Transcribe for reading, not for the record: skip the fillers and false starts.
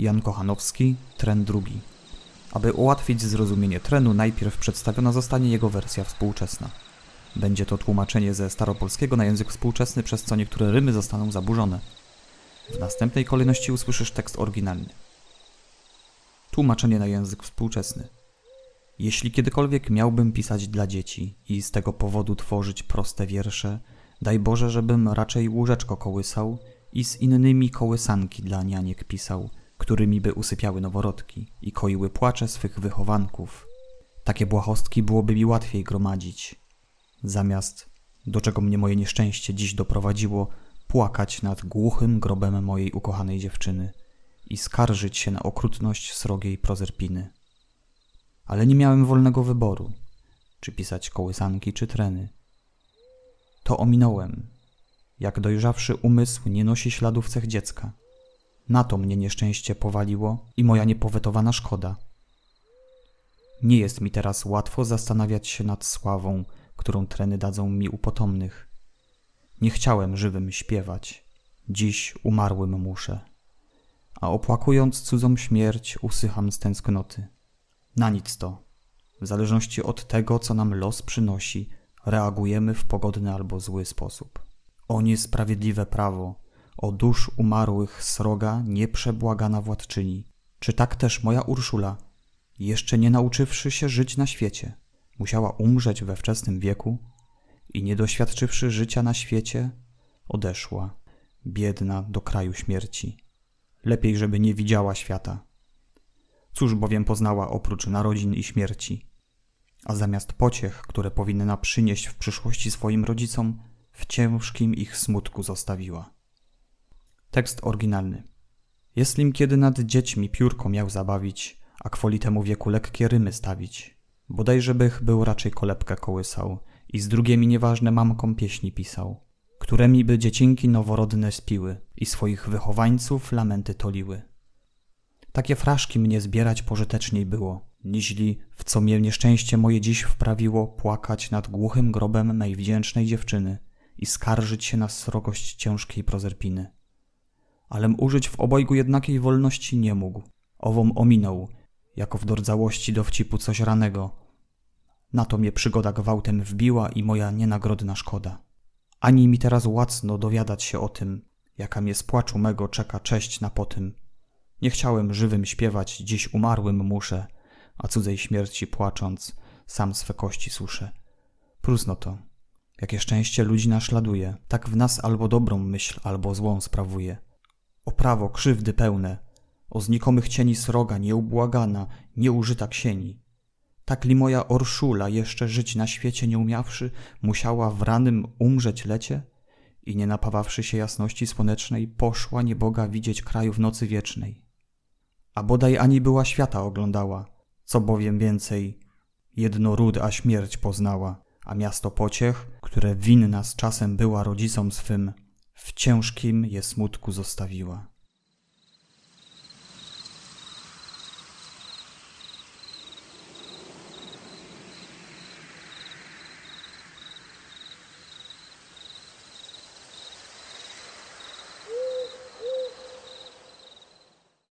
Jan Kochanowski, tren drugi. Aby ułatwić zrozumienie trenu, najpierw przedstawiona zostanie jego wersja współczesna. Będzie to tłumaczenie ze staropolskiego na język współczesny, przez co niektóre rymy zostaną zaburzone. W następnej kolejności usłyszysz tekst oryginalny. Tłumaczenie na język współczesny. Jeśli kiedykolwiek miałbym pisać dla dzieci i z tego powodu tworzyć proste wiersze, daj Boże, żebym raczej łóżeczko kołysał i z innymi kołysanki dla nianiek pisał, którymi by usypiały noworodki i koiły płacze swych wychowanków. Takie błahostki byłoby mi łatwiej gromadzić. Zamiast, do czego mnie moje nieszczęście dziś doprowadziło, płakać nad głuchym grobem mojej ukochanej dziewczyny i skarżyć się na okrutność srogiej Prozerpiny. Ale nie miałem wolnego wyboru, czy pisać kołysanki, czy treny. To ominąłem. Jak dojrzawszy umysł nie nosi śladów cech dziecka. Na to mnie nieszczęście powaliło i moja niepowetowana szkoda. Nie jest mi teraz łatwo zastanawiać się nad sławą, którą treny dadzą mi u potomnych. Nie chciałem żywym śpiewać. Dziś umarłym muszę. A opłakując cudzą śmierć, usycham z tęsknoty. Na nic to. W zależności od tego, co nam los przynosi, reagujemy w pogodny albo zły sposób. O niesprawiedliwe prawo, o dusz umarłych sroga, nieprzebłagana władczyni. Czy tak też moja Urszula, jeszcze nie nauczywszy się żyć na świecie, musiała umrzeć we wczesnym wieku i nie doświadczywszy życia na świecie, odeszła, biedna, do kraju śmierci. Lepiej, żeby nie widziała świata. Cóż bowiem poznała oprócz narodzin i śmierci? A zamiast pociech, które powinna przynieść w przyszłości swoim rodzicom, w ciężkim ich smutku zostawiła. Tekst oryginalny. Jestlim kiedy nad dziećmi piórko miał zabawić, a kwoli temu wieku lekkie rymy stawić, bodajżebych był raczej kolebkę kołysał i z drugimi nieważne mamkom pieśni pisał, któremi by dziecinki noworodne spiły i swoich wychowańców lamenty toliły. Takie fraszki mnie zbierać pożyteczniej było, niźli, w co mnie nieszczęście moje dziś wprawiło, płakać nad głuchym grobem mej wdzięcznej dziewczyny i skarżyć się na srogość ciężkiej Prozerpiny. Alem użyć w obojgu jednakiej wolności nie mógł. Ową ominął, jako w dordzałości dowcipu coś ranego. Na to mnie przygoda gwałtem wbiła i moja nienagrodna szkoda. Ani mi teraz łacno dowiadać się o tym, jaka mnie z płaczu mego czeka cześć na potym. Nie chciałem żywym śpiewać, dziś umarłym muszę, a cudzej śmierci płacząc, sam swe kości suszę. Próżno to. Jakie szczęście ludzi naśladuje, tak w nas albo dobrą myśl, albo złą sprawuje. O prawo krzywdy pełne, o znikomych cieni sroga, nieubłagana, nieużyta księgi. Tak li moja Urszula, jeszcze żyć na świecie nie umiawszy, musiała w ranym umrzeć lecie? I nie napawawszy się jasności słonecznej, poszła nieboga widzieć kraju w nocy wiecznej. A bodaj ani była świata oglądała, co bowiem więcej, jedno ród, a śmierć poznała, a miasto pociech, które winna z czasem była rodzicom swym, w ciężkim je smutku zostawiła.